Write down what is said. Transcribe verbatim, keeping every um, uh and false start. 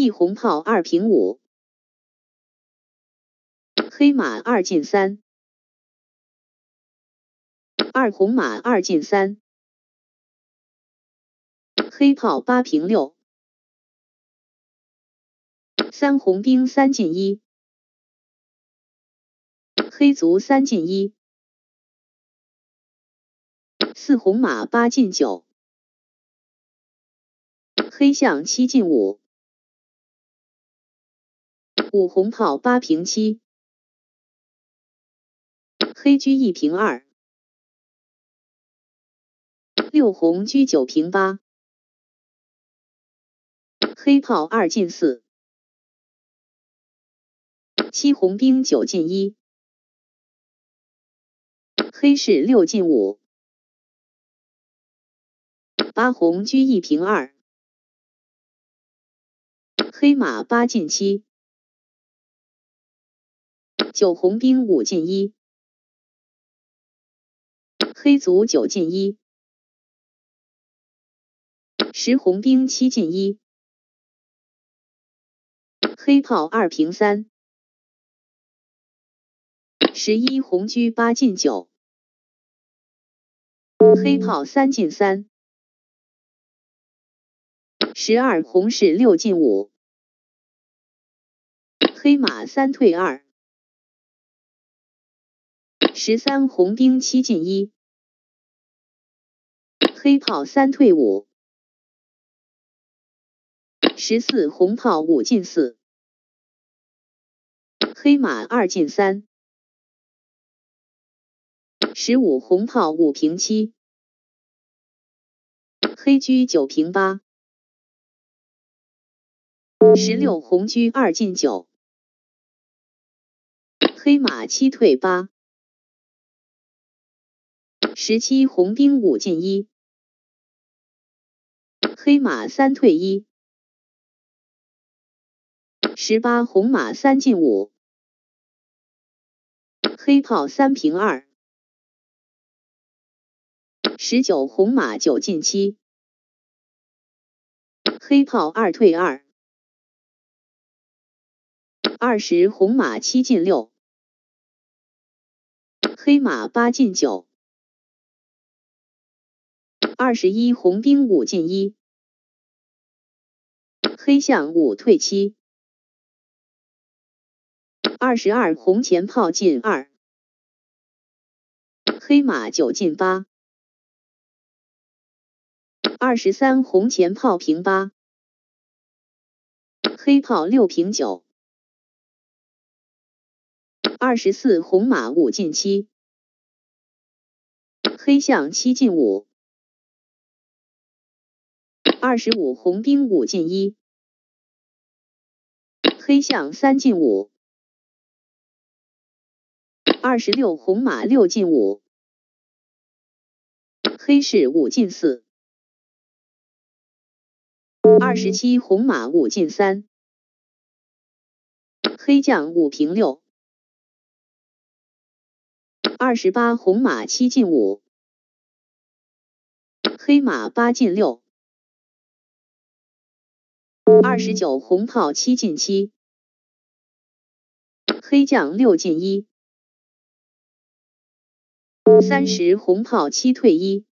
一红炮二平五，黑马二进三，二红马二进三，黑炮八平六，三红兵三进一，黑卒三进一，四红马八进九，黑象七进五，五红炮八平七，黑车一平二，六红车九平八，黑炮二进四，七红兵九进一，黑士六进五，八红车一平二，黑马八进七，九红兵五进一，黑卒九进一，十红兵七进一，黑炮二平三，十一红车八进九，黑炮三进三，十二红士六进五，黑马三退二，十三红兵七进一，黑炮三退五，十四红炮五进四，黑马二进三，十五红炮五平七，黑车九平八，十六红车二进九，黑马七退八，十七红兵五进一，黑马三退一，十八红马三进五，黑炮三平二，十九红马九进七，黑炮二退二，二十红马七进六，黑马八进九，二十一红兵五进一，黑象五退七，二十二红前炮进二，黑马九进八，二十三红前炮平八，黑炮六平九，二十四红马五进七，黑象七进五，二十五红兵五进一，黑象三进五，二十六红马六进五，黑士五进四，二十七红马五进三，黑将五平六，二十八红马七进五，黑马八进六，二十九红炮七进七，黑将六进一，三十红炮七退一，